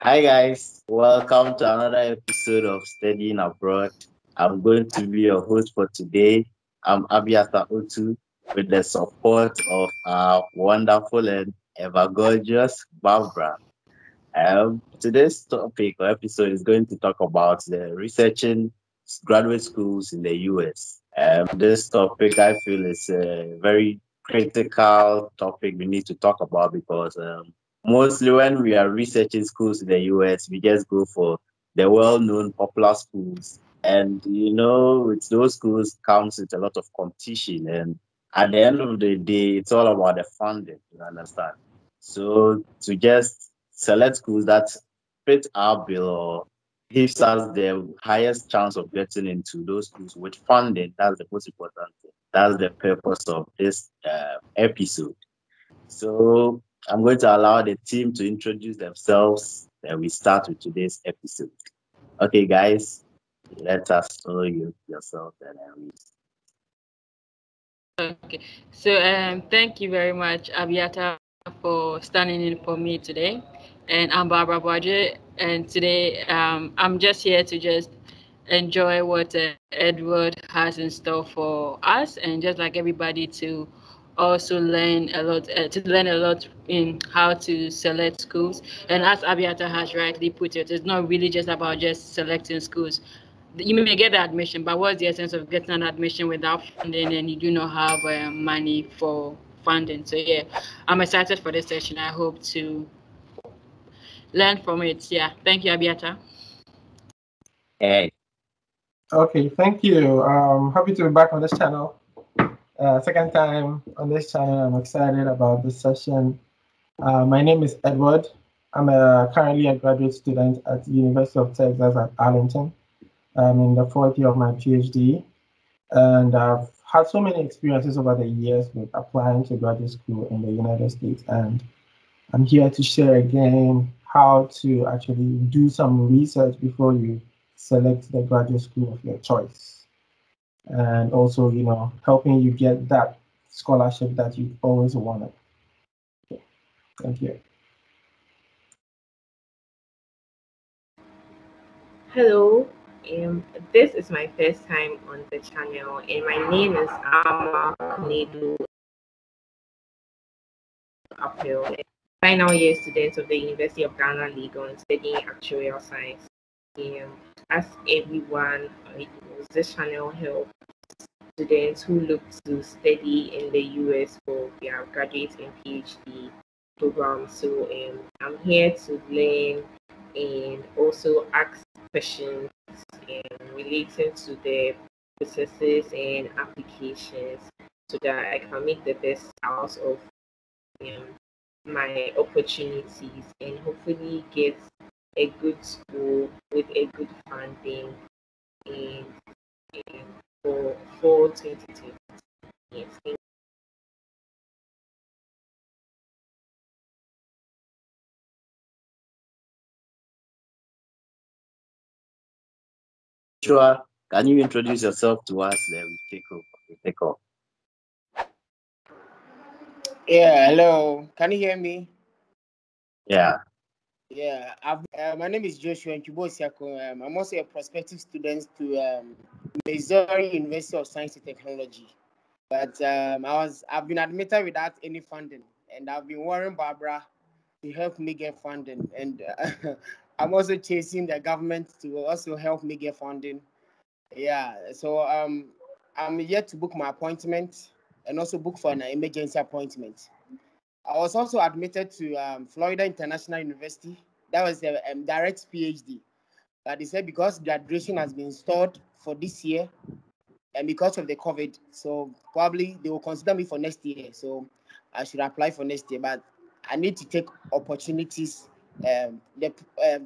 Hi guys, welcome to another episode of Studying Abroad. I'm going to be your host for today. I'm Abiata Otu with the support of our wonderful and ever gorgeous Barbara. Today's topic or episode is going to talk about the researching graduate schools in the US. This topic I feel is a very critical topic we need to talk about because mostly when we are researching schools in the US, we just go for the well-known popular schools. And, you know, with those schools comes with a lot of competition. And at the end of the day, it's all about the funding, you understand? So to just select schools that fit our bill or gives us the highest chance of getting into those schools with funding, that's the most important thing. That's the purpose of this episode. So I'm going to allow the team to introduce themselves, then we start with today's episode. Okay, guys, let us know yourself and Elise. Okay, so thank you very much, Abiata, for standing in for me today. And I'm Barbara Aboagye, and today I'm just here to just enjoy what Edward has in store for us, and just like everybody to also learn a lot in how to select schools. And as Abiata has rightly put it, it's not really just about just selecting schools. You may get the admission, but what's the essence of getting an admission without funding and you do not have money for funding? So yeah, I'm excited for this session. I hope to learn from it. Yeah, thank you, Abiata. Hey. Okay, thank you. Happy to be back on this channel. Second time on this channel. I'm excited about this session. My name is Edward. I'm currently a graduate student at the University of Texas at Arlington. I'm in the fourth year of my PhD. And I've had so many experiences over the years with applying to graduate school in the United States. And I'm here to share again how to actually do some research before you select the graduate school of your choice. And also, you know, helping you get that scholarship that you always wanted. Okay. Thank you. Hello, this is my first time on the channel, and my name is Ama Nedu. Final year student of the University of Ghana, Legon, studying actuarial science. As everyone, this channel helps students who look to study in the US for their graduate and PhD program. So I'm here to learn and also ask questions relating to the processes and applications so that I can make the best out of my opportunities and hopefully get a good school with a good funding for fall 2020. Yes. Joshua, can you introduce yourself to us? Then we take over. Yeah, hello. Can you hear me? Yeah. Yeah, my name is Joshua Nkibo Isiako. I'm also a prospective student to Missouri University of Science and Technology. But I've been admitted without any funding, and I've been worrying Barbara to help me get funding. And I'm also chasing the government to also help me get funding. Yeah, so I'm yet to book my appointment and also book for an emergency appointment. I was also admitted to Florida International University. That was a direct PhD. But they said because graduation has been stalled for this year and because of the COVID, so probably they will consider me for next year. So I should apply for next year, but I need to take opportunities. The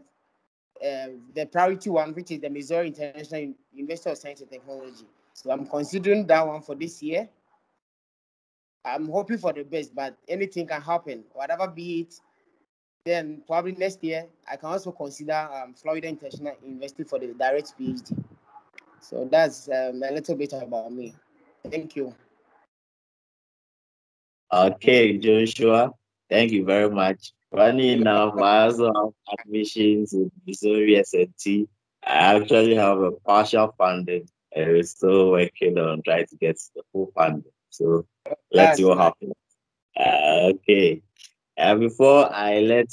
priority one, which is the Missouri International University of Science and Technology. So I'm considering that one for this year. I'm hoping for the best, but anything can happen, whatever be it. Then probably next year, I can also consider Florida International University for the direct PhD. So that's a little bit about me. Thank you. Okay, Joshua, thank you very much. running now for also admissions in Missouri S&T. I actually have a partial funding, and we're still working on trying to get the full funding. So let's see what happens. Okay. Before I let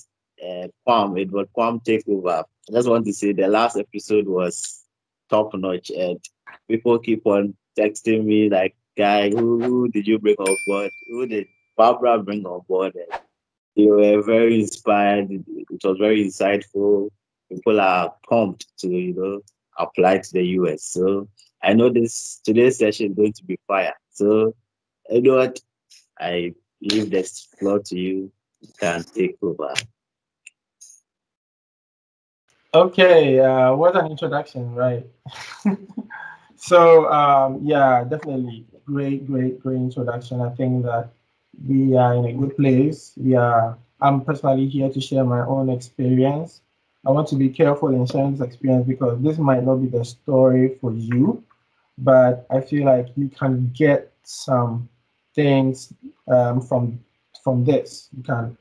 Kwame take over, I just want to say the last episode was top notch, and people keep on texting me like, "Guy, who did you bring on board? Who did Barbara bring on board?" And they were very inspired. It was very insightful. People are pumped to apply to the US. So I know today's session is going to be fire. So Edward, I leave the floor to you. You can take over. Okay, what an introduction, right? So yeah, definitely great introduction. I think that we are in a good place. I'm personally here to share my own experience. I want to be careful in sharing this experience because this might not be the story for you, but I feel like you can get some things from this. You can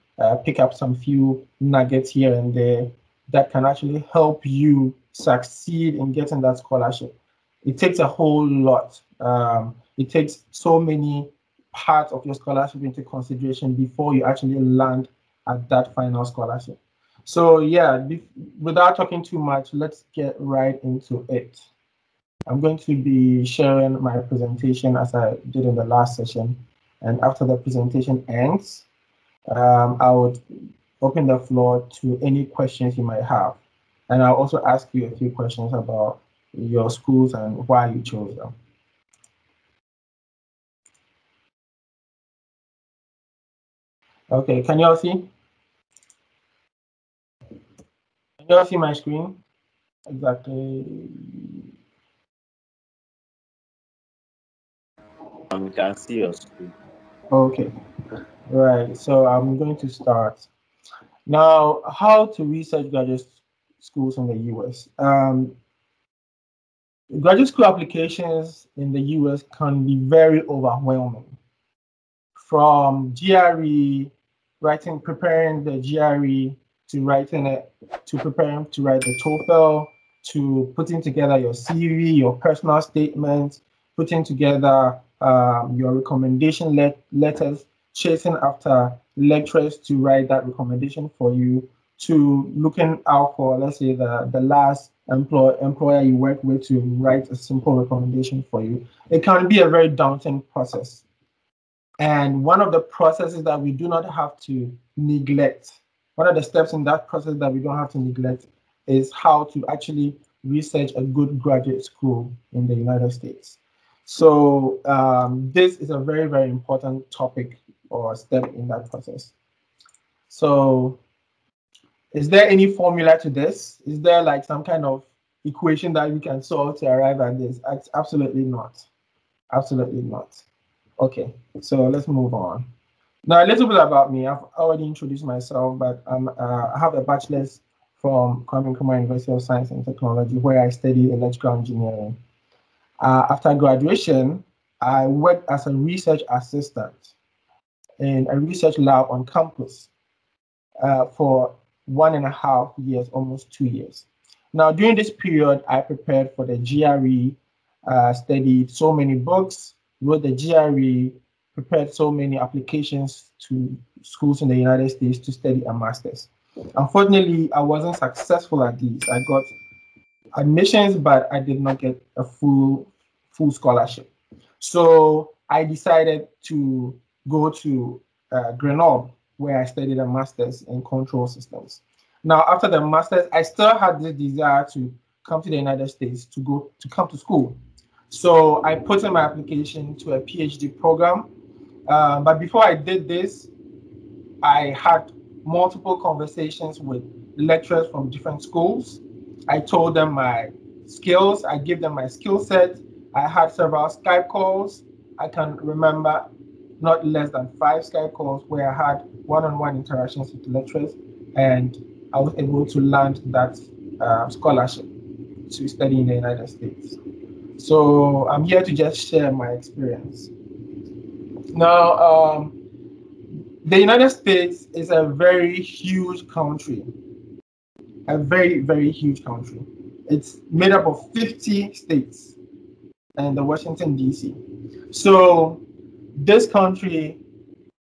pick up some few nuggets here and there that can actually help you succeed in getting that scholarship. It takes a whole lot. It takes so many parts of your scholarship into consideration before you actually land at that final scholarship. So yeah, without talking too much, let's get right into it. I'm going to be sharing my presentation as I did in the last session. And after the presentation ends, I would open the floor to any questions you might have. And I'll also ask you a few questions about your schools and why you chose them. Okay, can you all see? You all see my screen? Exactly. I can see your screen. Okay. Right. So I'm going to start. Now, how to research graduate schools in the US. Graduate school applications in the US can be very overwhelming. From GRE, preparing the GRE, to writing it, to preparing to write the TOEFL, to putting together your CV, your personal statements, putting together your recommendation letters, chasing after lecturers to write that recommendation for you, to looking out for, let's say, the last employer you work with to write a simple recommendation for you. It can be a very daunting process. And one of the processes that we do not have to neglect, one of the steps in that process that we don't have to neglect is how to actually research a good graduate school in the United States. So this is a very, very important topic or step in that process. So is there any formula to this? Is there like some kind of equation that we can solve to arrive at this? Absolutely not. Absolutely not. Okay, so let's move on. Now, a little bit about me. I've already introduced myself, but I have a bachelor's from Kwame Nkrumah University of Science and Technology, where I studied electrical engineering. After graduation, I worked as a research assistant in a research lab on campus for 1.5 years, almost 2 years. Now, during this period, I prepared for the GRE, studied so many books, wrote the GRE, prepared so many applications to schools in the United States to study a master's. Unfortunately, I wasn't successful at these. I got admissions, but I did not get a full scholarship. So I decided to go to Grenoble, where I studied a master's in control systems. Now, after the master's, I still had this desire to come to the United States, to come to school. So I put in my application to a PhD program. But before I did this, I had multiple conversations with lecturers from different schools. I told them my skills. I gave them my skill set. I had several Skype calls. I can remember not less than 5 Skype calls where I had one-on-one interactions with lecturers, and I was able to land that scholarship to study in the United States. So I'm here to just share my experience. Now, The United States is a very huge country, a very, very huge country. It's made up of 50 states and the Washington, D.C. So this country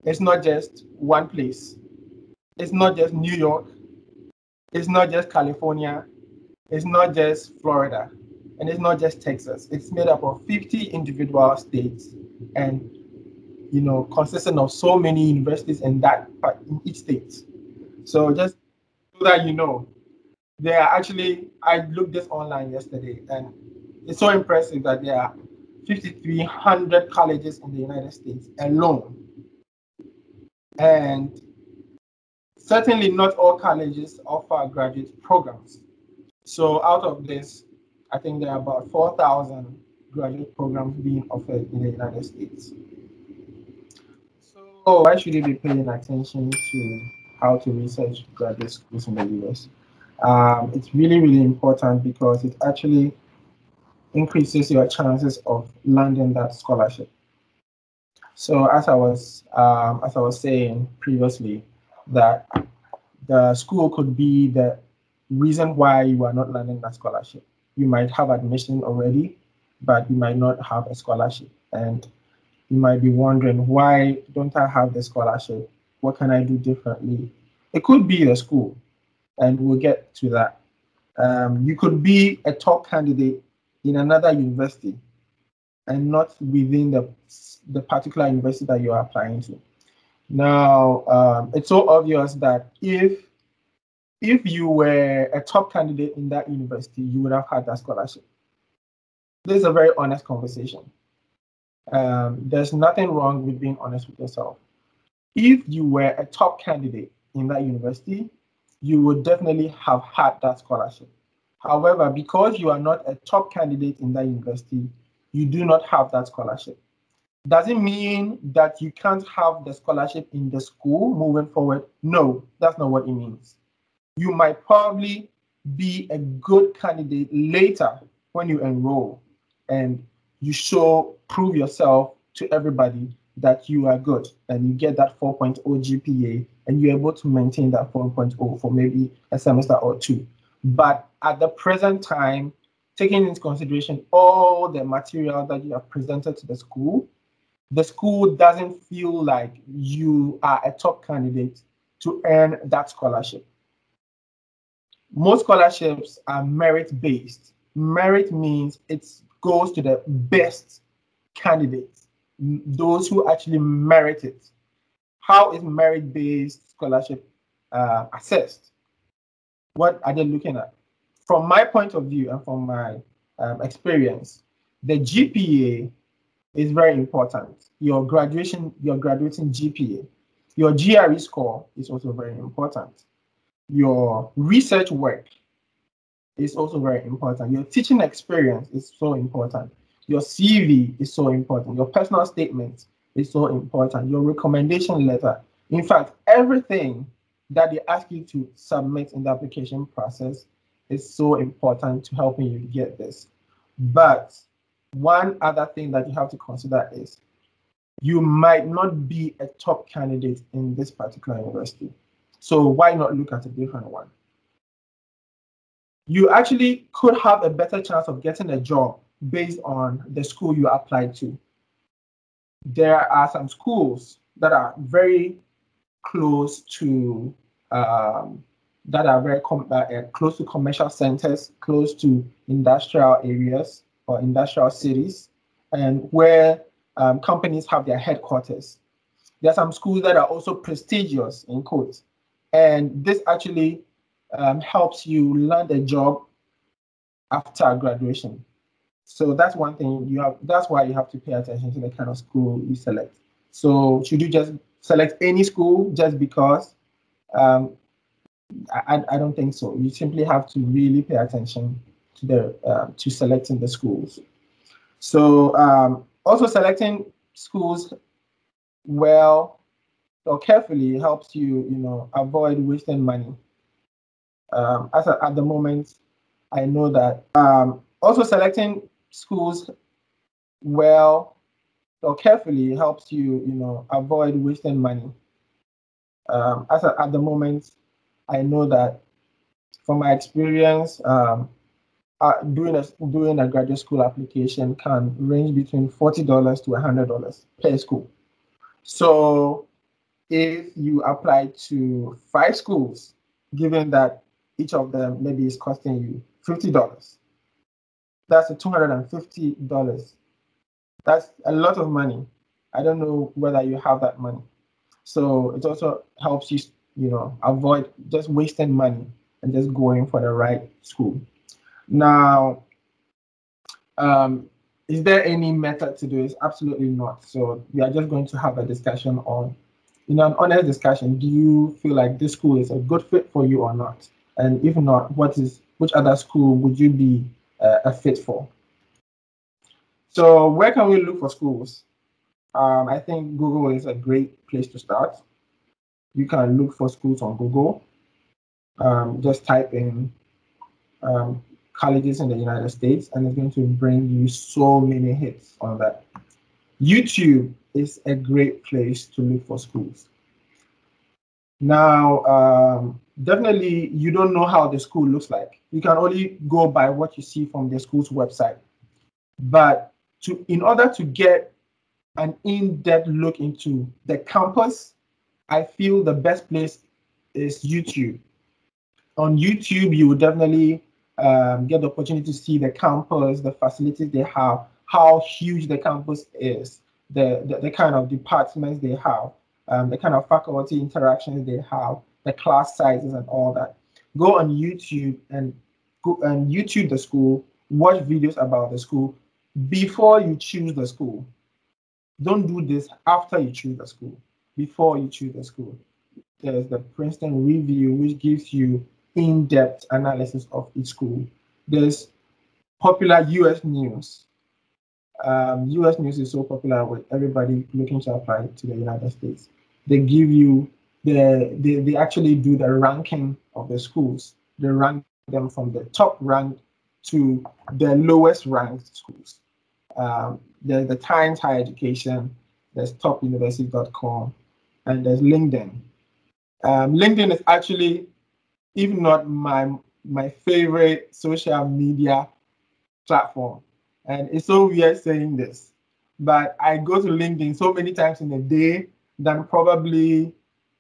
is not just one place. It's not just New York. It's not just California. It's not just Florida. And it's not just Texas. It's made up of 50 individual states and, you know, consisting of so many universities in that part, in each state. So just so that you know, there are actually, I looked this online yesterday, and it's so impressive that there are 5,300 colleges in the United States alone. And certainly not all colleges offer graduate programs. So out of this, I think there are about 4,000 graduate programs being offered in the United States. So why should you be paying attention to how to research graduate schools in the US? It's really, really important because it actually increases your chances of landing that scholarship. So as I was saying previously, that the school could be the reason why you are not landing that scholarship. You might have admission already, but you might not have a scholarship. And you might be wondering, why don't I have the scholarship? What can I do differently? It could be the school, and we'll get to that. You could be a top candidate in another university and not within the particular university that you are applying to. Now, it's so obvious that if you were a top candidate in that university, you would have had that scholarship. This is a very honest conversation. There's nothing wrong with being honest with yourself. If you were a top candidate in that university, you would definitely have had that scholarship. However, because you are not a top candidate in that university, you do not have that scholarship. Doesn't mean that you can't have the scholarship in the school moving forward. No, that's not what it means. You might probably be a good candidate later when you enroll and you show, prove yourself to everybody that you are good and you get that 4.0 GPA and you're able to maintain that 4.0 for maybe a semester or two. But at the present time, taking into consideration all the material that you have presented to the school doesn't feel like you are a top candidate to earn that scholarship. Most scholarships are merit-based. Merit means it goes to the best candidates, those who actually merit it. How is merit-based scholarship assessed? What are they looking at? From my point of view and from my experience, the GPA is very important. Your graduating GPA, your GRE score is also very important. Your research work is also very important. Your teaching experience is so important. Your CV is so important. Your personal statement is so important. Your recommendation letter. In fact, everything that they ask you to submit in the application process is so important to helping you get this. But one other thing that you have to consider is you might not be a top candidate in this particular university. So why not look at a different one? You actually could have a better chance of getting a job based on the school you applied to. There are some schools that are very close to close to commercial centers, close to industrial areas or industrial cities, and where companies have their headquarters. There are some schools that are also prestigious, in quotes, and this actually helps you land a job after graduation. So that's one thing you have. That's why you have to pay attention to the kind of school you select. So should you just select any school just because? I don't think so. You simply have to really pay attention to selecting the schools. So also selecting schools well or carefully helps you, you know, avoid wasting money. At the moment, I know that also selecting schools well or carefully helps you, you know, avoid wasting money. At the moment, I know that from my experience, doing a graduate school application can range between $40 to $100 per school. So if you apply to 5 schools, given that each of them maybe is costing you $50, that's $250. That's a lot of money. I don't know whether you have that money. So it also helps you, you know, avoid just wasting money and just going for the right school. Now, is there any method to do this? Absolutely not. So we are just going to have a discussion on, you know, an honest discussion. Do you feel like this school is a good fit for you or not? And if not, which other school would you be a fit for? So where can we look for schools? I think Google is a great place to start. You can look for schools on Google. Just type in colleges in the United States, and it's going to bring you so many hits on that. YouTube is a great place to look for schools. Now, definitely, you don't know how the school looks like. You can only go by what you see from the school's website. But in order to get an in-depth look into the campus, I feel the best place is YouTube. On YouTube, you will definitely get the opportunity to see the campus, the facilities they have, how huge the campus is, the kind of departments they have, the kind of faculty interactions they have, the class sizes and all that. Go on YouTube and YouTube the school, watch videos about the school before you choose the school. Don't do this after you choose the school. Before you choose the school, there's the Princeton Review, which gives you in-depth analysis of each school. There's popular U.S. News. U.S. News is so popular with everybody looking to apply to the United States. They give you they actually do the ranking of the schools. They rank them from the top ranked to the lowest ranked schools. There's the Times Higher Education. There's topuniversity.com, and there's LinkedIn. LinkedIn is actually, if not my favorite social media platform. And it's so weird saying this, but I go to LinkedIn so many times in a day than probably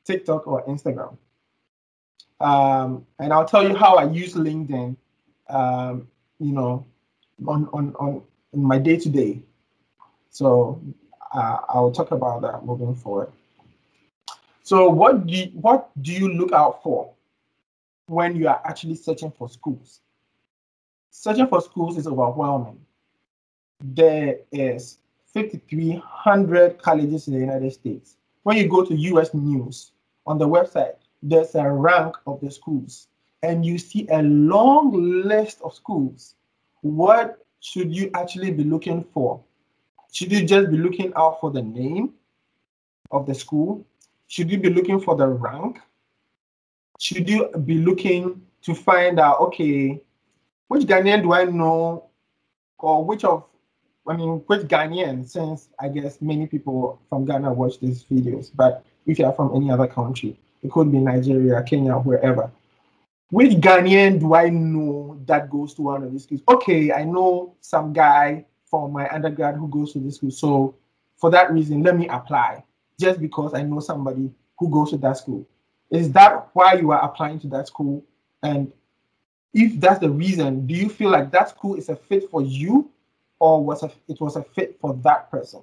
TikTok or Instagram. And I'll tell you how I use LinkedIn, you know, in my day-to-day. So I'll talk about that moving forward. So what do you look out for when you are actually searching for schools? Searching for schools is overwhelming. There is 5,300 colleges in the United States. When you go to U.S. News, on the website, there's a rank of the schools, and you see a long list of schools. What should you actually be looking for? Should you just be looking out for the name of the school? Should you be looking for the rank? Should you be looking to find out, okay, which Ghanaian do I know, or which Ghanaian, since I guess many people from Ghana watch these videos, but if you are from any other country, it could be Nigeria, Kenya, wherever. Which Ghanaian do I know that goes to one of these schools? Okay, I know some guy from my undergrad who goes to this school, so for that reason, let me apply, just because I know somebody who goes to that school. Is that why you are applying to that school? And if that's the reason, do you feel like that school is a fit for you, or it was a fit for that person?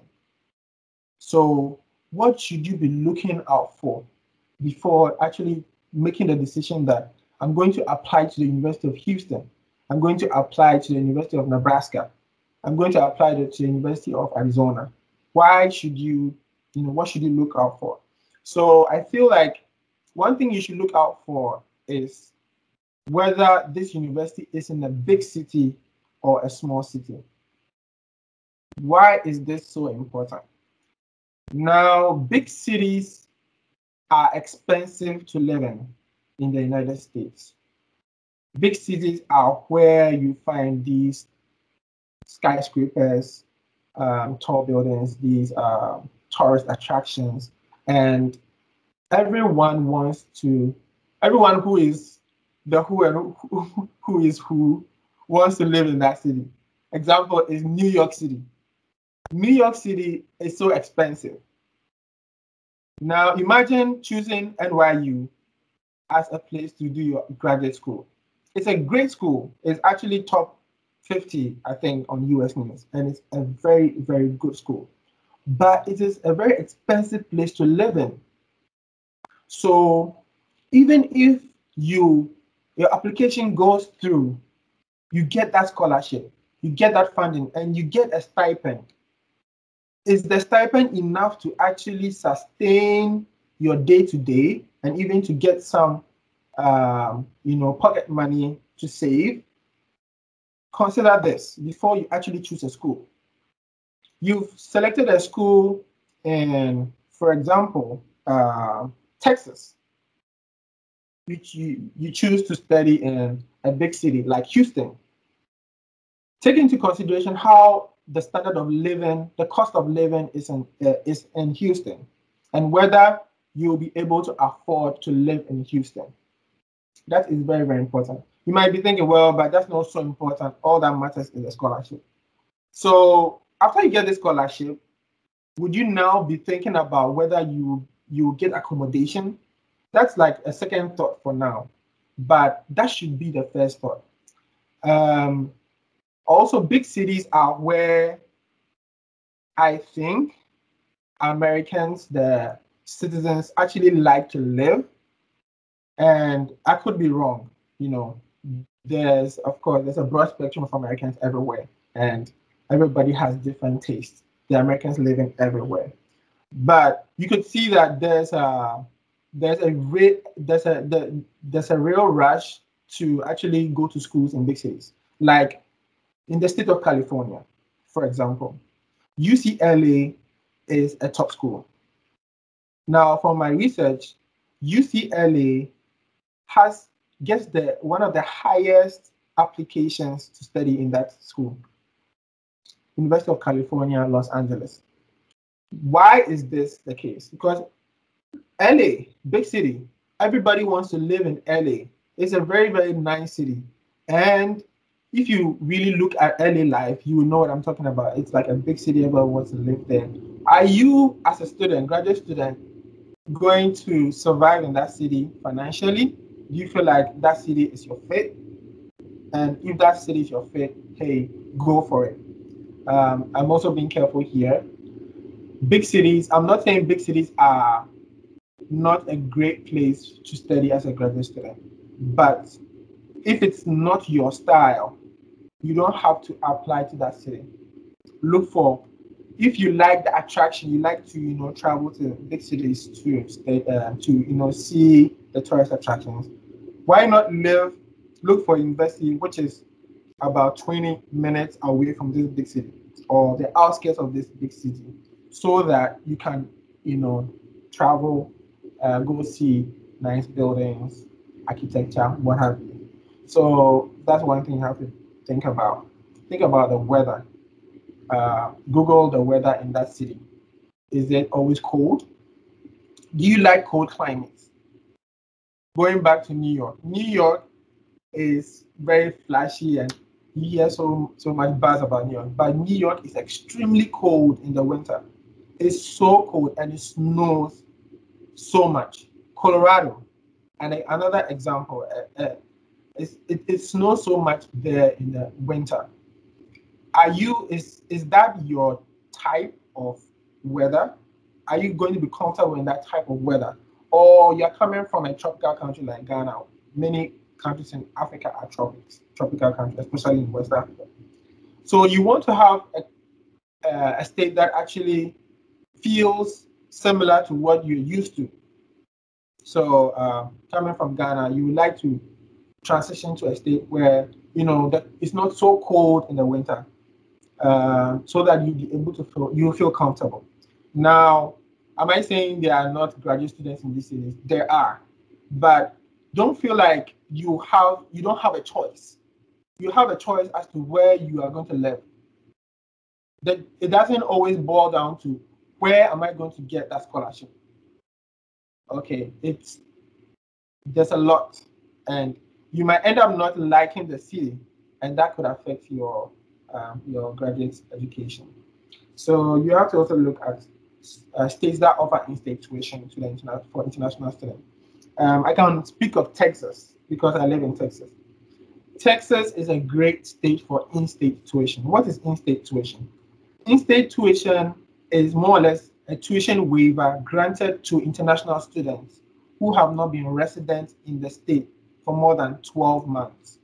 So what should you be looking out for before actually making the decision that I'm going to apply to the University of Houston, I'm going to apply to the University of Nebraska, I'm going to apply to the University of Arizona? Why should you, you know, what should you look out for? So I feel like one thing you should look out for is whether this university is in a big city or a small city. Why is this so important? Now, big cities are expensive to live in the United States. Big cities are where you find these skyscrapers, tall buildings, these tourist attractions, and everyone wants to, everyone who is the who and who is who wants to live in that city. Example is New York City. New York City is so expensive. Now imagine choosing NYU as a place to do your graduate school. It's a great school. It's actually top 50, I think, on U.S. News, and it's a very, very good school. But it is a very expensive place to live in. So even if your application goes through, you get that scholarship, you get that funding, and you get a stipend. Is the stipend enough to actually sustain your day-to-day and even to get some pocket money to save? Consider this before you actually choose a school. You've selected a school in, for example, Texas. You choose to study in a big city like Houston. Take into consideration how the standard of living, the cost of living is in Houston, and whether you'll be able to afford to live in Houston. That is very, very important. You might be thinking, well, but that's not so important. All that matters is the scholarship. So after you get this scholarship, would you now be thinking about whether you get accommodation? That's like a second thought for now, but that should be the first thought. Also, big cities are where I think Americans, the citizens, actually like to live. And I could be wrong, you know. There's a broad spectrum of Americans everywhere, and everybody has different tastes. The Americans living everywhere, but you could see that there's a real rush to actually go to schools in big cities, like in the state of California, for example. UCLA is a top school. Now, for my research, UCLA gets one of the highest applications to study in that school, University of California, Los Angeles. Why is this the case? Because LA, big city, everybody wants to live in LA. It's a very, very nice city. And if you really look at LA life, you will know what I'm talking about. It's like a big city, everyone wants to live there. Are you, as a student, graduate student, going to survive in that city financially? Do you feel like that city is your fate? And if that city is your fate, hey, go for it. I'm also being careful here. Big cities, I'm not saying big cities are not a great place to study as a graduate student, but if it's not your style, you don't have to apply to that city. Look for, if you like the attraction, you like to, you know, travel to big cities to see the tourist attractions, why not look for a university which is about 20 minutes away from this big city or the outskirts of this big city, so that you can, you know, travel, go see nice buildings, architecture, what have you. So that's one thing you have to think about. Think about the weather. Google the weather in that city. Is it always cold? Do you like cold climates? Going back to New York. New York is very flashy and you hear so much buzz about New York, but New York is extremely cold in the winter. It's so cold and it snows so much. Colorado, and another example, it snows so much there in the winter. Is that your type of weather? Are you going to be comfortable in that type of weather? Or you're coming from a tropical country like Ghana? Many countries in Africa are tropical countries, especially in West Africa. So you want to have a state that actually feels similar to what you're used to. So coming from Ghana, you would like to transition to a state where, you know, that it's not so cold in the winter, so that you'll be able to feel comfortable. Now, am I saying there are not graduate students in these cities? There are, but don't feel like you don't have a choice. You have a choice as to where you are going to live. That it doesn't always boil down to where am I going to get that scholarship. Okay, it's just a lot, and you might end up not liking the city, and that could affect your graduate education. So you have to also look at states that offer in-state tuition to the international students. I can speak of Texas because I live in Texas. Texas is a great state for in-state tuition. What is in-state tuition? In-state tuition is more or less a tuition waiver granted to international students who have not been resident in the state for more than 12 months.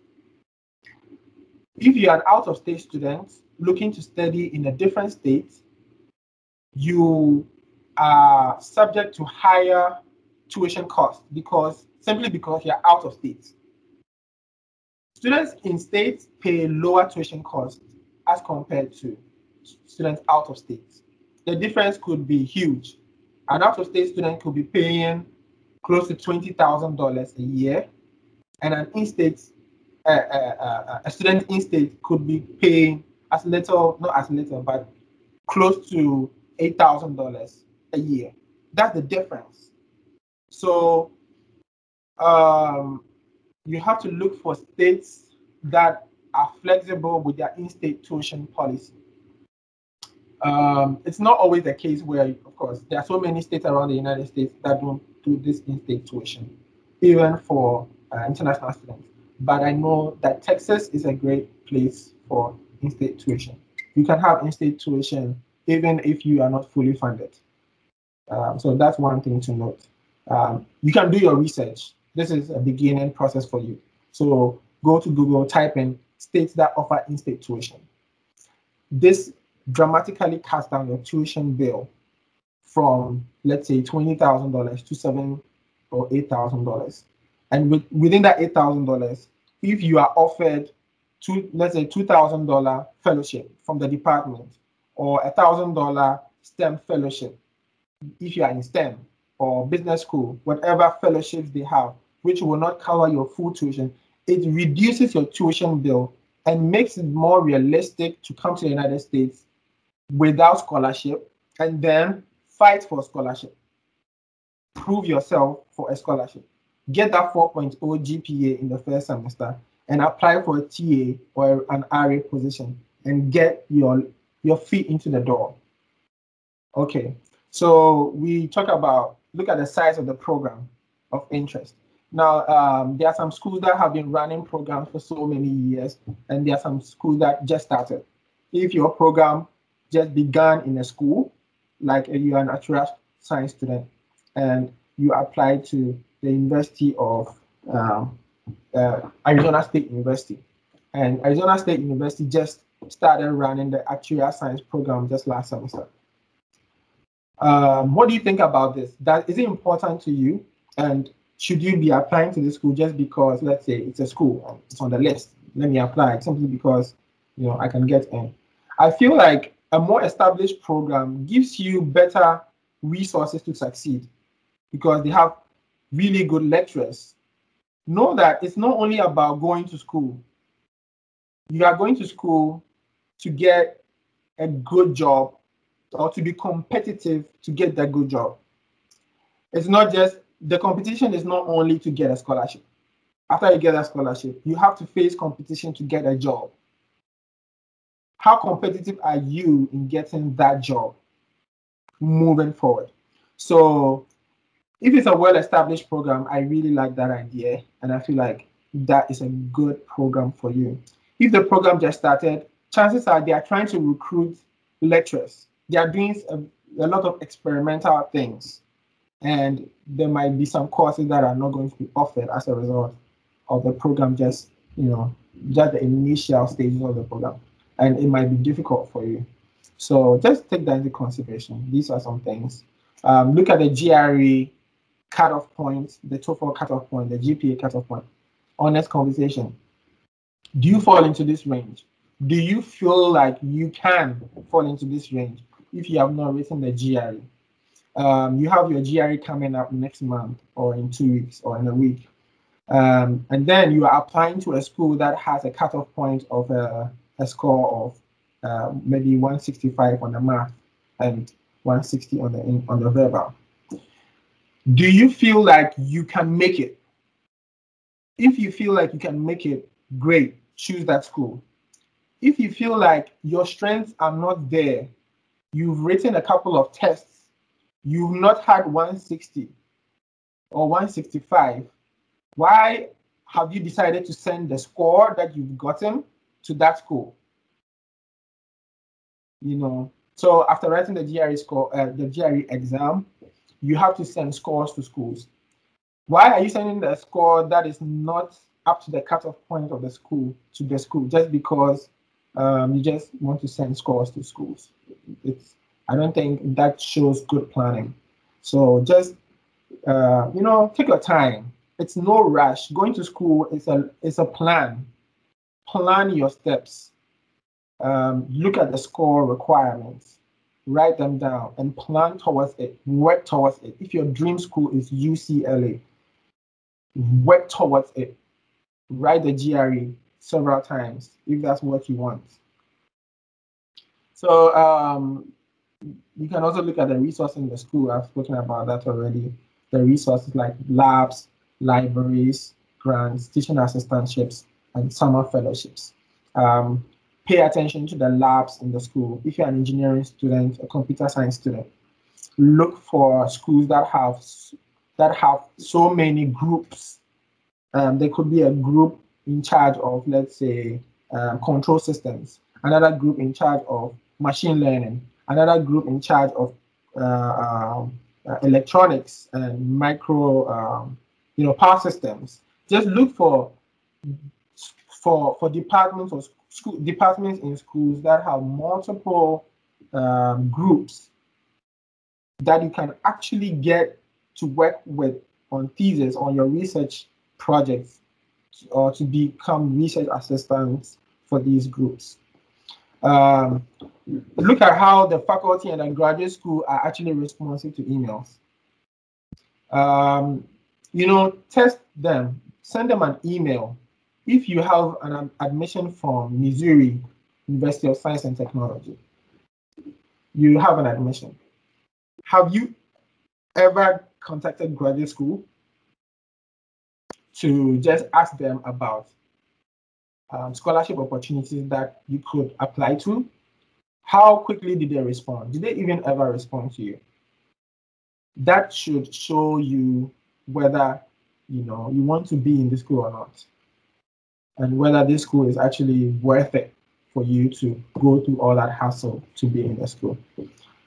If you are an out-of-state student looking to study in a different state, you are subject to higher tuition costs simply because you're out of state. Students in states pay lower tuition costs as compared to students out of state. The difference could be huge. An out-of-state student could be paying close to $20,000 a year, and an in-state a student in state could be paying not as little, but close to $8,000 a year. That's the difference. So you have to look for states that are flexible with their in-state tuition policy. It's not always the case where, of course, there are so many states around the United States that don't do this in-state tuition, even for international students. But I know that Texas is a great place for in-state tuition. You can have in-state tuition even if you are not fully funded. So that's one thing to note. You can do your research. This is a beginning process for you. So go to Google, type in states that offer in-state tuition. This dramatically cuts down your tuition bill from, let's say, $20,000 to $7,000 or $8,000. And within that $8,000, if you are offered, let's say, $2,000 fellowship from the department, or $1,000 STEM fellowship, if you are in STEM or business school, whatever fellowships they have, which will not cover your full tuition, it reduces your tuition bill and makes it more realistic to come to the United States without scholarship and then fight for scholarship. Prove yourself for a scholarship. Get that 4.0 GPA in the first semester and apply for a TA or an RA position and get your feet into the door. Okay, so we talk about, look at the size of the program of interest. Now, there are some schools that have been running programs for so many years, and there are some schools that just started. If your program just began in a school, like you are an natural science student, and you apply to the University of Arizona State University. And Arizona State University just started running the actuarial science program just last semester. What do you think about this? Is it important to you? And should you be applying to the school just because, let's say, it's a school and it's on the list? Let me apply simply because, you know, I can get in. I feel like a more established program gives you better resources to succeed because they have really good lecturers. Know that it's not only about going to school. You are going to school to get a good job or to be competitive to get that good job. It's not just, the competition is not only to get a scholarship. After you get a scholarship, you have to face competition to get a job. How competitive are you in getting that job moving forward? So if it's a well-established program, I really like that idea, and I feel like that is a good program for you. If the program just started, chances are they are trying to recruit lecturers. They are doing a lot of experimental things, and there might be some courses that are not going to be offered as a result of the program, just the initial stages of the program, and it might be difficult for you. So just take that into consideration. These are some things. Look at the GRE cutoff point, the TOEFL cutoff point, the GPA cutoff point. Honest conversation. Do you fall into this range? Do you feel like you can fall into this range if you have not written the GRE? You have your GRE coming up next month or in 2 weeks or in a week. And then you are applying to a school that has a cutoff point of a score of maybe 165 on the math and 160 on the verbal. Do you feel like you can make it? If you feel like you can make it, great, choose that school. If you feel like your strengths are not there, you've written a couple of tests, you've not had 160 or 165, why have you decided to send the score that you've gotten to that school? You know, so after writing the GRE score, the GRE exam, you have to send scores to schools. Why are you sending a score that is not up to the cutoff point of the school to the school just because you just want to send scores to schools? I don't think that shows good planning. So just you know, take your time. It's no rush. Going to school is a plan. Plan your steps. Look at the score requirements. Write them down and plan towards it. Work towards it. If your dream school is UCLA, work towards it. Write the GRE several times if that's what you want. So you can also look at the resources in the school. I've spoken about that already. The resources like labs, libraries, grants, teaching assistantships, and summer fellowships. Pay attention to the labs in the school. If you're an engineering student, a computer science student, look for schools that have so many groups. There could be a group in charge of, let's say, control systems, another group in charge of machine learning, another group in charge of electronics and micro, you know, power systems. Just look for departments or school departments in schools that have multiple groups that you can actually get to work with on thesis, on your research projects, or to become research assistants for these groups. Look at how the faculty and the graduate school are actually responsive to emails. You know, test them, send them an email. If you have an admission from Missouri University of Science and Technology, you have an admission. Have you ever contacted graduate school to just ask them about scholarship opportunities that you could apply to? How quickly did they respond? Did they even ever respond to you? That should show you whether, you know, you want to be in the school or not, and whether this school is actually worth it for you to go through all that hassle to be in the school.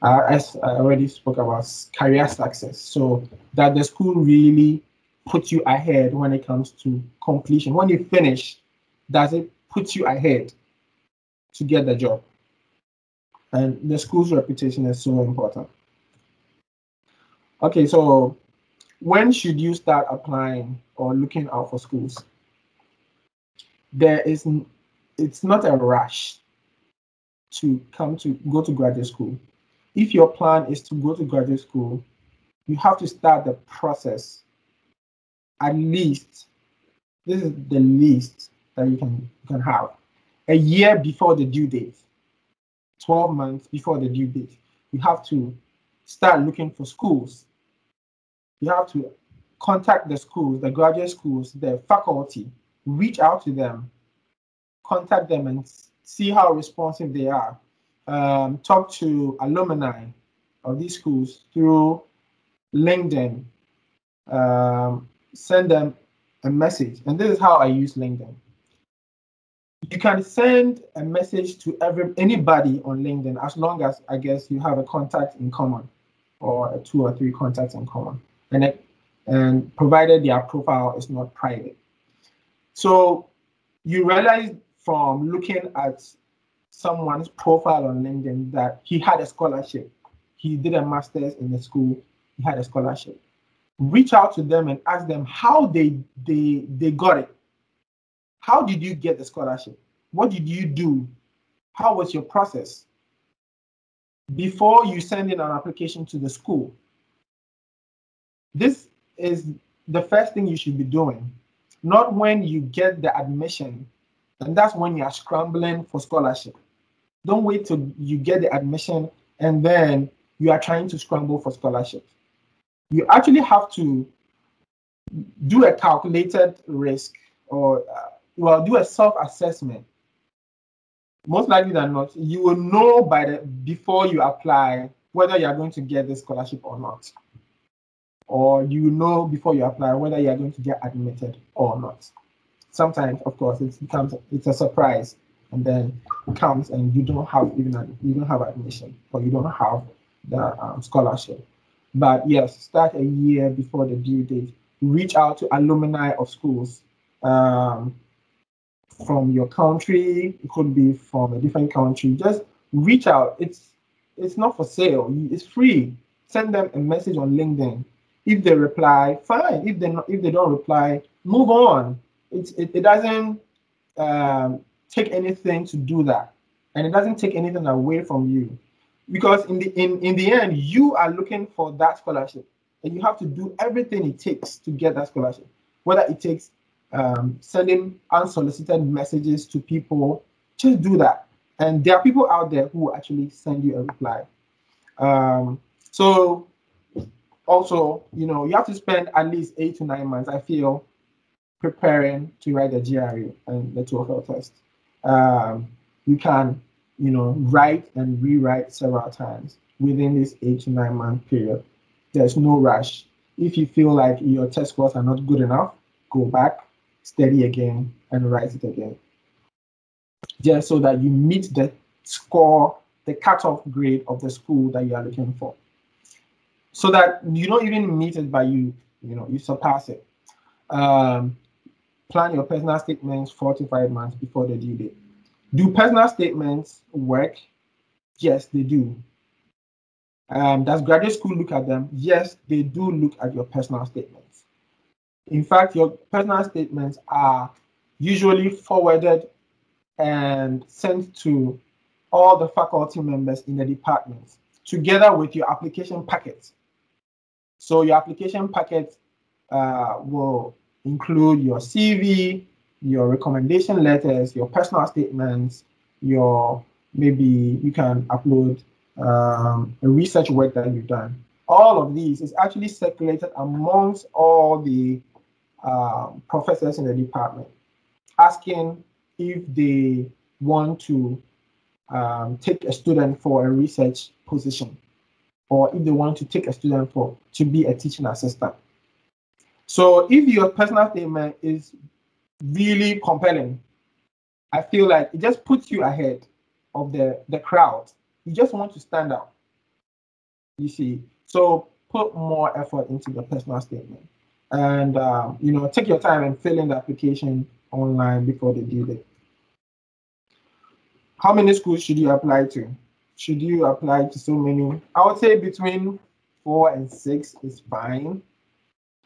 As I already spoke about career success, so that the school really put you ahead when it comes to completion. When you finish, does it put you ahead to get the job? And the school's reputation is so important. Okay, so when should you start applying or looking out for schools? It's not a rush to go to graduate school. If your plan is to go to graduate school, you have to start the process. At least, this is the least that you can have, a year before the due date, 12 months before the due date. You have to start looking for schools. You have to contact the schools, the graduate schools, the faculty, reach out to them, contact them and see how responsive they are. Talk to alumni of these schools through LinkedIn. Send them a message. And this is how I use LinkedIn. You can send a message to anybody on LinkedIn, as long as, I guess, you have a contact in common, or 2 or 3 contacts in common, and provided their profile is not private. So you realize from looking at someone's profile on LinkedIn that he had a scholarship. He did a master's in the school. He had a scholarship. Reach out to them and ask them how they got it. How did you get the scholarship? What did you do? How was your process? Before you send in an application to the school, this is the first thing you should be doing, not when you get the admission, and that's when you are scrambling for scholarship. Don't wait till you get the admission and then you are trying to scramble for scholarship. you actually have to do a calculated risk or do a self-assessment. Most likely than not, you will know by before you apply whether you are going to get the scholarship or not. Or you know before you apply whether you are going to get admitted or not. Sometimes, of course, it's a surprise, and then it comes and you don't have admission, or you don't have the scholarship. But yes, start a year before the due date. Reach out to alumni of schools from your country. It could be from a different country. Just reach out. It's not for sale. It's free. Send them a message on LinkedIn. If they reply, fine. If they don't reply, move on. It doesn't take anything to do that, and it doesn't take anything away from you, because in the end, you are looking for that scholarship, and you have to do everything it takes to get that scholarship. Whether it takes sending unsolicited messages to people, just do that. And there are people out there who actually send you a reply. So also, you have to spend at least 8 to 9 months, I feel, preparing to write the GRE and the TOEFL test. You can, write and rewrite several times within this 8 to 9 month period. There's no rush. If you feel like your test scores are not good enough, go back, study again, and write it again. Just so that you meet the score, the cutoff grade of the school that you are looking for. So that you don't even meet it, but you surpass it. Plan your personal statements 4 to 5 months before the due date. Do personal statements work? Yes, they do. Does graduate school look at them? Yes, they do look at your personal statements. In fact, your personal statements are usually forwarded and sent to all the faculty members in the department, together with your application packet. So your application packet will include your CV, your recommendation letters, your personal statements, maybe you can upload research work that you've done. All of these is actually circulated amongst all the professors in the department, asking if they want to take a student for a research position, or if they want to take a student to be a teaching assistant. So if your personal statement is really compelling, I feel like it just puts you ahead of the crowd. You just want to stand out, you see. So put more effort into your personal statement, and take your time and fill in the application online before the due date. How many schools should you apply to? Should you apply to so many? I would say between 4 and 6 is fine.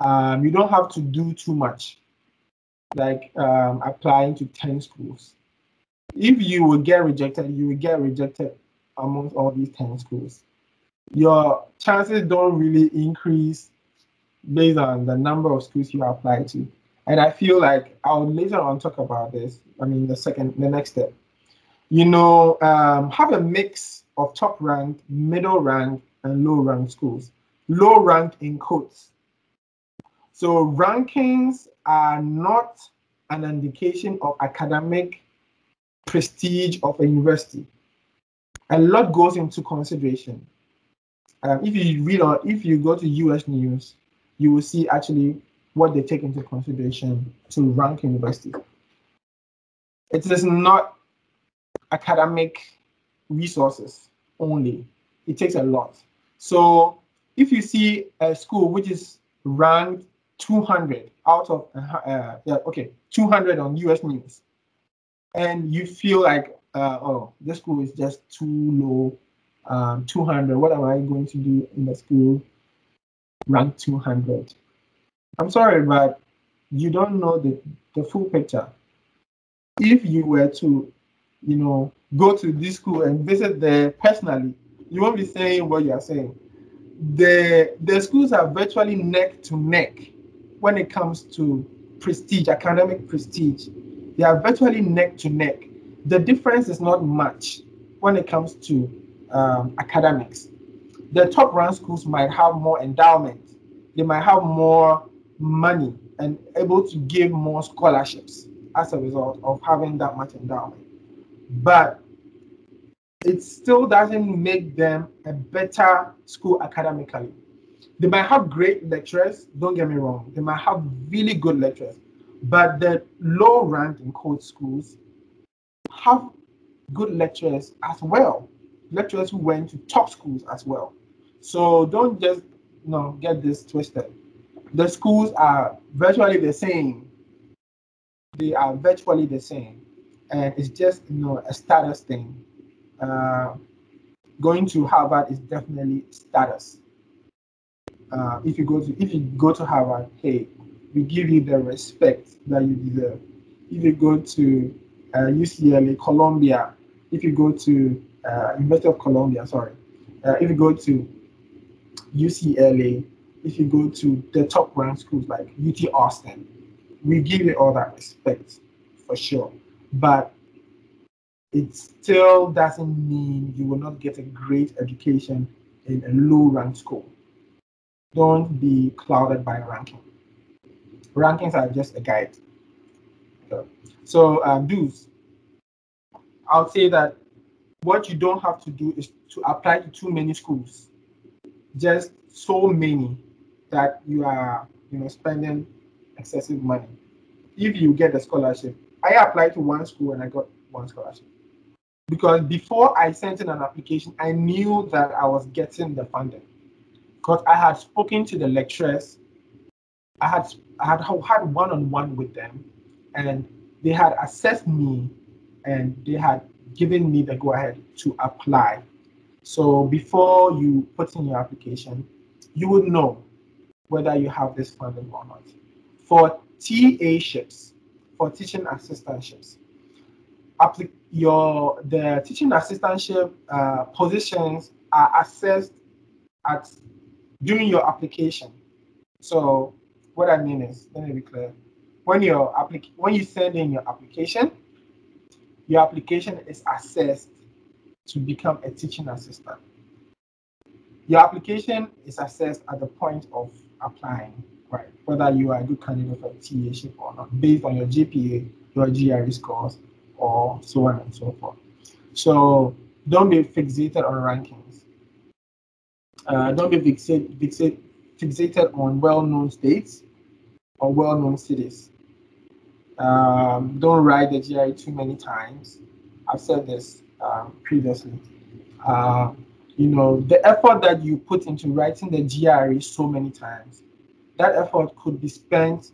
You don't have to do too much, like applying to 10 schools. If you will get rejected, you will get rejected amongst all these 10 schools. Your chances don't really increase based on the number of schools you apply to. And I feel like I'll later on talk about this, the next step. Have a mix of top rank, middle rank, and low rank schools. Low rank in quotes. So rankings are not an indication of academic prestige of a university. A lot goes into consideration. If you go to U.S. News, you will see actually what they take into consideration to rank universities. It is not academic resources only. It takes a lot. So if you see a school which is ranked 200 out of 200 on U.S. News, and you feel like, this school is just too low, 200. What am I going to do in the school ranked 200? I'm sorry, but you don't know the full picture. If you were to, go to this school and visit there personally, you won't be saying what you are saying. The schools are virtually neck to neck when it comes to prestige, academic prestige. They are virtually neck to neck. The difference is not much when it comes to academics. The top ranked schools might have more endowment, they might have more money and able to give more scholarships as a result of having that much endowment. But it still doesn't make them a better school academically. They might have great lecturers, don't get me wrong. They might have really good lecturers, but the low-ranked in code schools have good lecturers as well. Lecturers who went to top schools as well. So don't just get this twisted. The schools are virtually the same. They are virtually the same, and it's just a status thing. Going to Harvard is definitely status. If you go to Harvard, hey, we give you the respect that you deserve. If you go to UCLA, Columbia, if you go to University of Columbia, sorry, if you go to UCLA, if you go to the top ranked schools like UT Austin, we give you all that respect for sure. But it still doesn't mean you will not get a great education in a low ranked school. Don't be clouded by ranking. Rankings are just a guide. Okay. So do's. I'll say that what you don't have to do is to apply to too many schools. Just so many that you are spending excessive money. If you get a scholarship, I applied to one school and I got one scholarship. Because before I sent in an application, I knew that I was getting the funding. Because I had spoken to the lecturers, I had one-on-one with them, and they had assessed me and they had given me the go-ahead to apply. So before you put in your application, you would know whether you have this funding or not. For TAships, for teaching assistantships, the teaching assistantship positions are assessed at during your application. So what I mean is, let me be clear. When you send in your application is assessed to become a teaching assistant. Your application is assessed at the point of applying, right? Whether you are a good candidate for a TAship or not, based on your GPA, your GRE scores, or so on and so forth. So don't be fixated on rankings. Don't be fixated on well-known states or well-known cities. Don't write the GRE too many times. I've said this previously. The effort that you put into writing the GRE so many times, that effort could be spent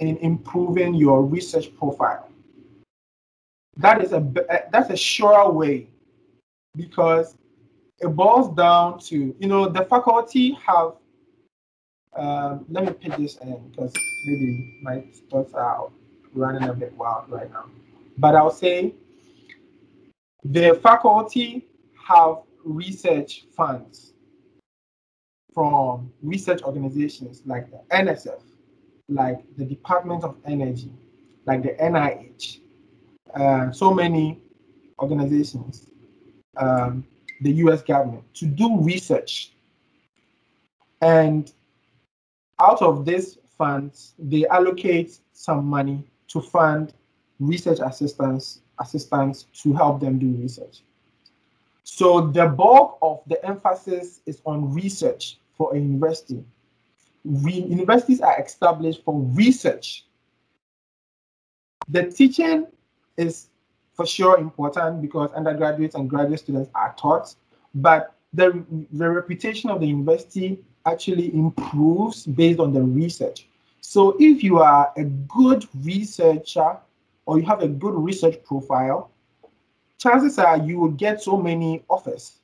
in improving your research profile. That is that's a sure way, because it boils down to, the faculty have, let me pick this in because maybe my thoughts are running a bit wild right now. But I'll say the faculty have research funds from research organizations like the NSF, like the Department of Energy, like the NIH, so many organizations, the U.S. government, to do research. And out of these funds, they allocate some money to fund research assistance to help them do research. So the bulk of the emphasis is on research for a university. Universities are established for research. The teaching is for sure important because undergraduates and graduate students are taught, but the reputation of the university actually improves based on the research. So if you are a good researcher, or you have a good research profile, chances are you will get so many offers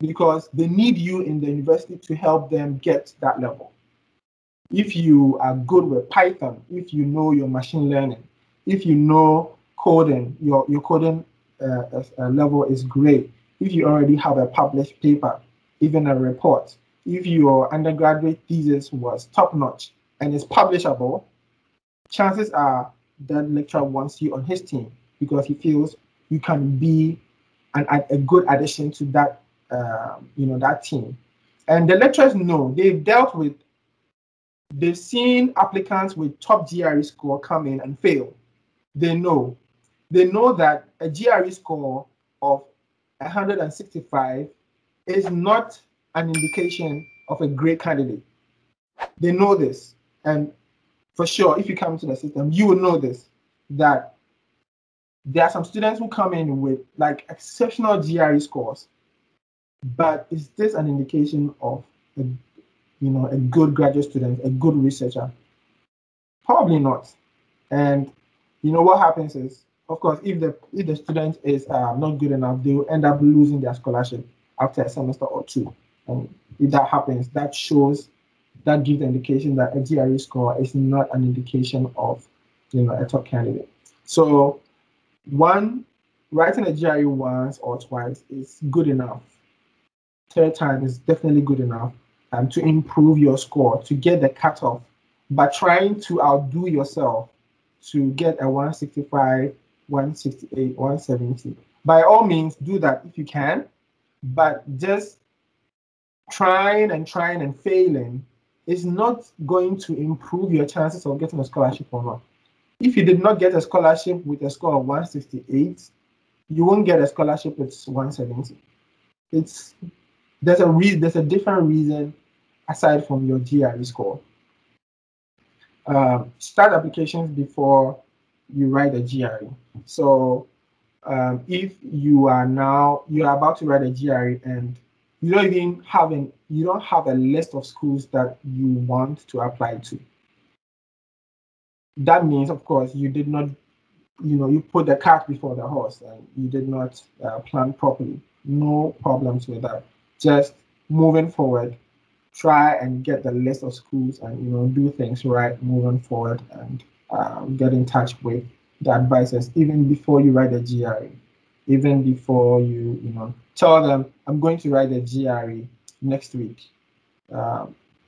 because they need you in the university to help them get that level. If you are good with Python, if you know your machine learning, if you know coding, your coding level is great. If you already have a published paper, even a report, if your undergraduate thesis was top-notch and is publishable, chances are that lecturer wants you on his team because he feels you can be a good addition to that, that team. And the lecturers know they've dealt with They've seen applicants with top GRE score come in and fail. They know that a GRE score of 165 is not an indication of a great candidate. They know this, and for sure, if you come to the system, you will know this, that there are some students who come in with like exceptional GRE scores, but is this an indication of a good graduate student, a good researcher? Probably not. And you know what happens is, of course, if the student is not good enough, they will end up losing their scholarship after a semester or two. And if that happens, that gives the indication that a GRE score is not an indication of a top candidate. So writing a GRE once or twice is good enough. Third time is definitely good enough to improve your score, to get the cutoff, but trying to outdo yourself to get a 165, 168, 170. By all means, do that if you can, but just trying and trying and failing is not going to improve your chances of getting a scholarship or not. If you did not get a scholarship with a score of 168, you won't get a scholarship with 170. There's a different reason aside from your GRE score. Start applications before you write a GRE. So if you are about to write a GRE and you don't even have a list of schools that you want to apply to, that means, of course, you did not, you put the cart before the horse and you did not plan properly. No problems with that. Just moving forward, try and get the list of schools and do things right moving forward, and get in touch with the advisors even before you write the GRE, even before you tell them, I'm going to write the GRE next week.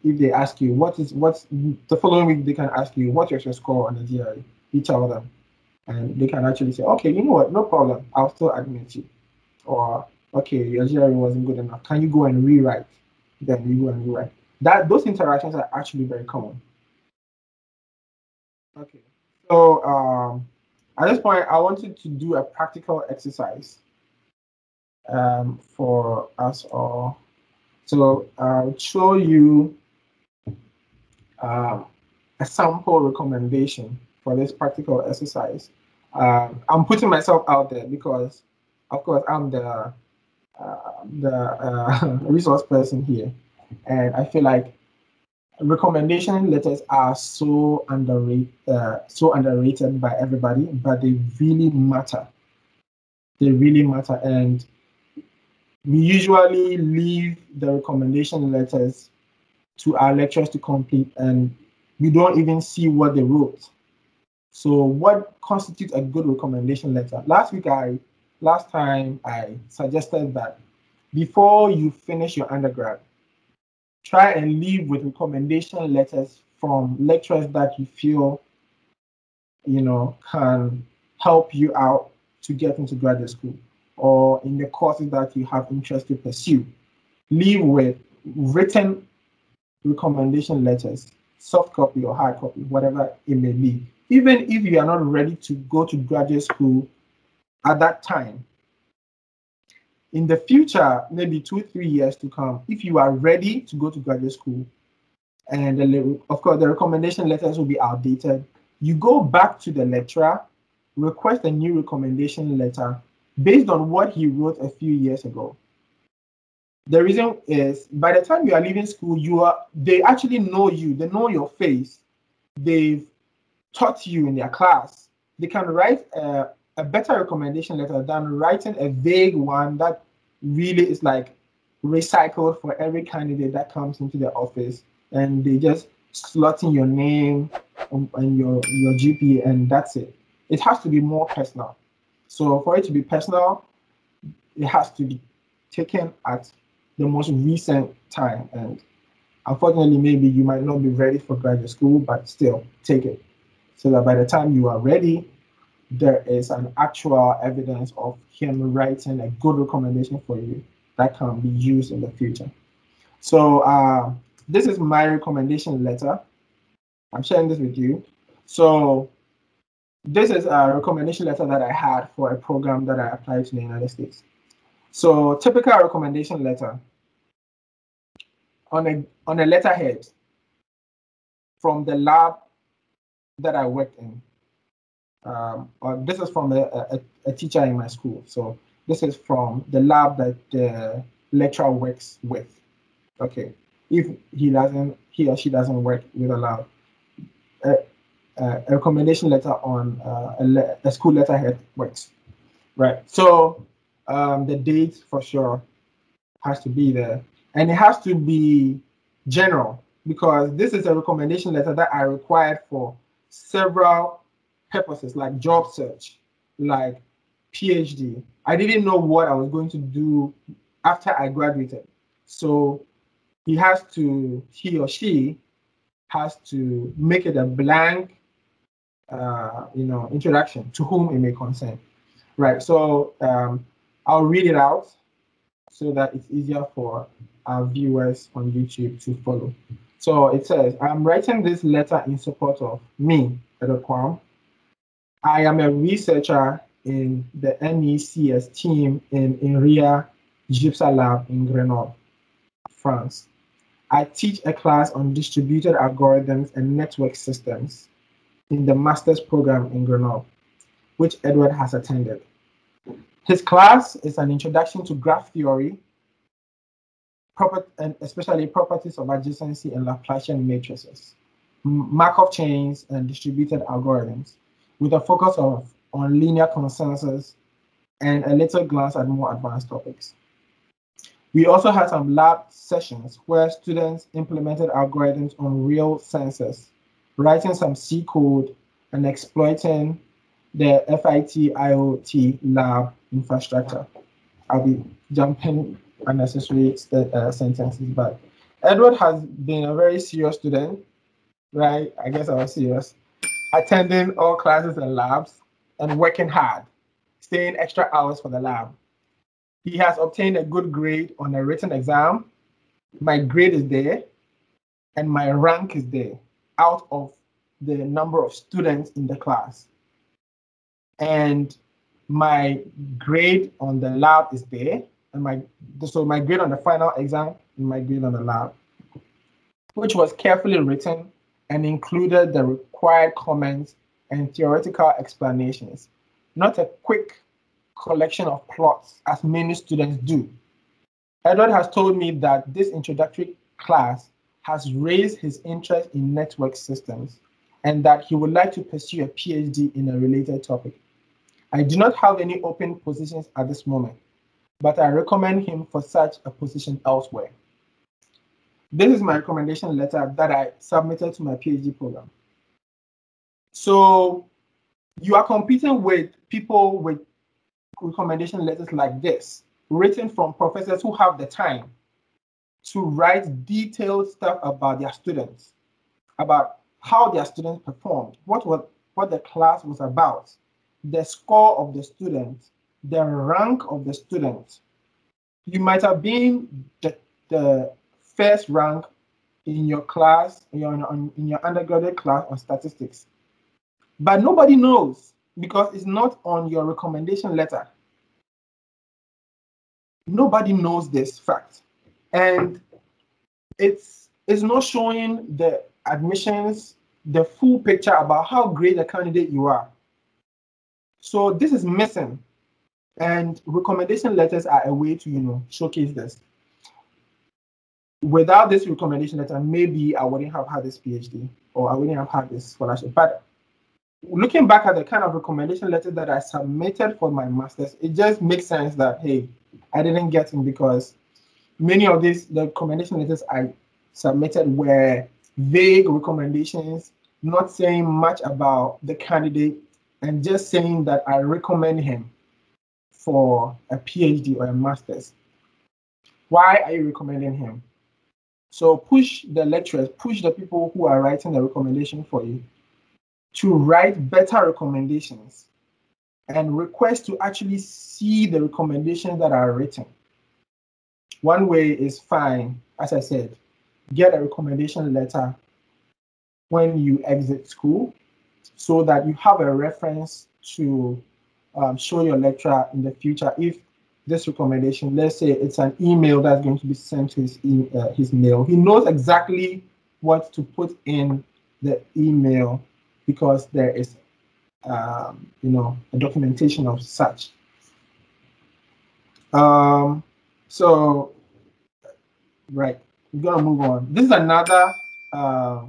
If they ask you what's the following week, they can ask you what is your score on the GRE. You tell them, and they can actually say, okay, you know what, no problem, I'll still admit you. Or okay, your GRE wasn't good enough, can you go and rewrite? Then you go and rewrite. Those interactions are actually very common. Okay, so at this point, I wanted to do a practical exercise for us all. So I'll show you a sample recommendation for this practical exercise. I'm putting myself out there because, of course, I'm the resource person here, and I feel like recommendation letters are so underrated by everybody, but they really matter. They really matter, and we usually leave the recommendation letters to our lecturers to complete, and we don't even see what they wrote. So what constitutes a good recommendation letter? Last time I suggested that before you finish your undergrad, try and leave with recommendation letters from lecturers that you feel, can help you out to get into graduate school or in the courses that you have interest to pursue. Leave with written recommendation letters, soft copy or hard copy, whatever it may be. Even if you are not ready to go to graduate school at that time, in the future, maybe 2-3 years to come, if you are ready to go to graduate school, and of course the recommendation letters will be outdated, you go back to the lecturer, request a new recommendation letter based on what he wrote a few years ago. The reason is, by the time you are leaving school, they actually know you, they know your face, they've taught you in their class. They can write a better recommendation letter than writing a vague one that really is like recycled for every candidate that comes into the office, and they just slot in your name and your GPA, and that's it. It has to be more personal. So for it to be personal, it has to be taken at the most recent time. And unfortunately, maybe you might not be ready for graduate school, but still take it, so that by the time you are ready, there is an actual evidence of him writing a good recommendation for you that can be used in the future. So this is my recommendation letter. I'm sharing this with you. So this is a recommendation letter that I had for a program that I applied to in the United States. So typical recommendation letter. On a letterhead from the lab that I worked in. This is from a teacher in my school. So this is from the lab that the lecturer works with. Okay, if he or she doesn't work with a lab, a recommendation letter on a school letterhead works, right? So the date for sure has to be there, and it has to be general because this is a recommendation letter that I required for several purposes, like job search, like PhD. I didn't know what I was going to do after I graduated, so he or she has to make it a blank, introduction to whom it may concern, right? So I'll read it out so that it's easier for our viewers on YouTube to follow. So it says, I'm writing this letter in support of me, Edokwum. I am a researcher in the NECS team in INRIA-GYPSA lab in Grenoble, France. I teach a class on distributed algorithms and network systems in the master's program in Grenoble, which Edward has attended. His class is an introduction to graph theory, and especially properties of adjacency and Laplacian matrices, Markov chains, and distributed algorithms, with a focus on linear consensus and a little glance at more advanced topics. We also had some lab sessions where students implemented algorithms on real sensors, writing some C code and exploiting the FIT IoT lab infrastructure. I'll be jumping unnecessary sentences, but Edward has been a very serious student, right? I guess I was serious. Attending all classes and labs and working hard, staying extra hours for the lab. He has obtained a good grade on a written exam. My grade is there and my rank is there out of the number of students in the class. And my grade on the lab is there. And so my grade on the final exam and my grade on the lab, which was carefully written and included the required comments and theoretical explanations, not a quick collection of plots as many students do. Edward has told me that this introductory class has raised his interest in network systems and that he would like to pursue a PhD in a related topic. I do not have any open positions at this moment, but I recommend him for such a position elsewhere. This is my recommendation letter that I submitted to my PhD program. So you are competing with people with recommendation letters like this, written from professors who have the time to write detailed stuff about their students, about how their students performed, what the class was about, the score of the student, the rank of the student. You might have been the first rank in your class, in your undergraduate class on statistics, but nobody knows, because it's not on your recommendation letter. Nobody knows this fact. And it's not showing the admissions the full picture about how great a candidate you are. So this is missing. And recommendation letters are a way to, showcase this. Without this recommendation letter, maybe I wouldn't have had this PhD or I wouldn't have had this scholarship. But looking back at the kind of recommendation letter that I submitted for my master's, it just makes sense that, hey, I didn't get in because many of the recommendation letters I submitted were vague recommendations, not saying much about the candidate and just saying that I recommend him for a PhD or a master's. Why are you recommending him? So push the lecturers, push the people who are writing the recommendation for you to write better recommendations and request to actually see the recommendations that are written. One way is fine, as I said, get a recommendation letter when you exit school, so that you have a reference to show your lecturer in the future if this recommendation, let's say it's an email that's going to be sent to his mail. He knows exactly what to put in the email because there is, a documentation of such. Right, we're gonna move on. This is another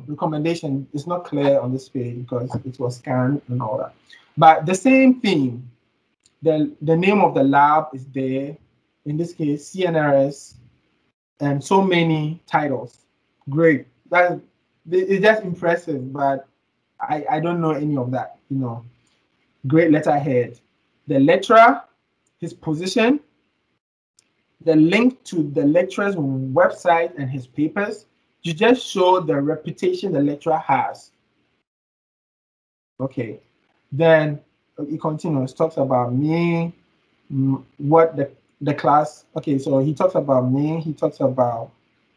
recommendation. It's not clear on this page because it was scanned and all that. But the same thing, the name of the lab is there. In this case, CNRS, and so many titles. Great. That it's just impressive, but I don't know any of that, Great letterhead. The lecturer, his position, the link to the lecturer's website and his papers. You just show the reputation the lecturer has. Okay. Then it continues, talks about me, what the class. Okay, so he talks about me, he talks about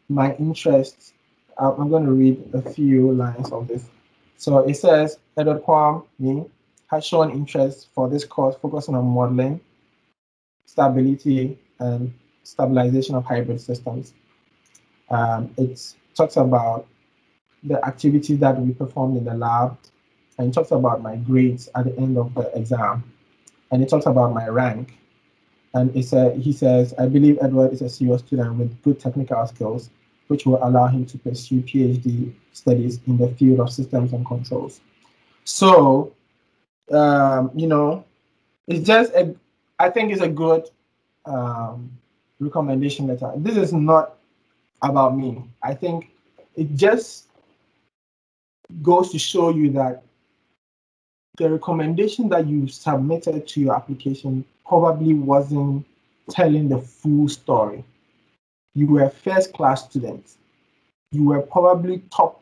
my interests. I'm going to read a few lines of this. So it says, Edward Kwame has shown interest for this course focusing on modeling, stability, and stabilization of hybrid systems. It talks about the activities that we performed in the lab, and it talks about my grades at the end of the exam, and it talks about my rank. And he says, I believe Edward is a serious student with good technical skills, which will allow him to pursue PhD studies in the field of systems and controls. So, it's just, I think it's a good recommendation letter. This is not about me. I think it just goes to show you that the recommendation that you submitted to your application probably wasn't telling the full story. You were a first-class student. You were probably top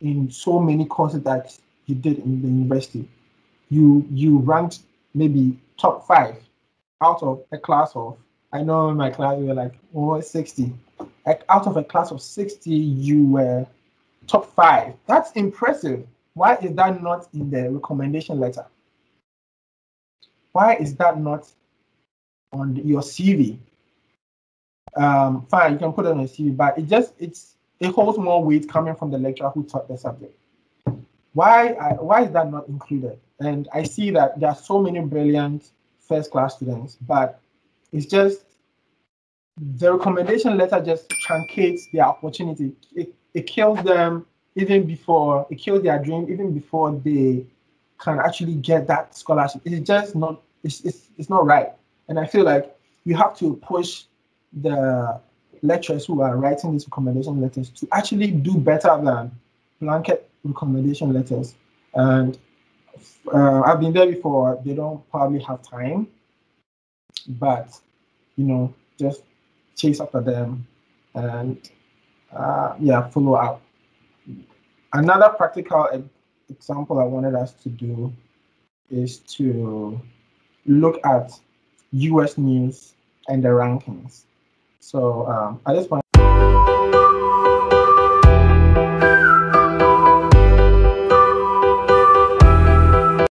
in so many courses that you did in the university. You ranked maybe top 5 out of a class of, I know in my class we were like, 60. Like out of a class of 60, you were top 5. That's impressive. Why is that not in the recommendation letter? Why is that not on your CV? Fine, you can put it on your CV, but it holds more weight coming from the lecturer who taught the subject. Why is that not included? And I see that there are so many brilliant first-class students, but it's just the recommendation letter just truncates their opportunity. It kills them even before, it kills their dream even before they can actually get that scholarship. It's just not, it's not right. And I feel like you have to push the lecturers who are writing these recommendation letters to actually do better than blanket recommendation letters. And I've been there before. They don't probably have time, but just chase after them and follow up. Another practical example I wanted us to do is to look at U.S. News and the rankings. So at this point,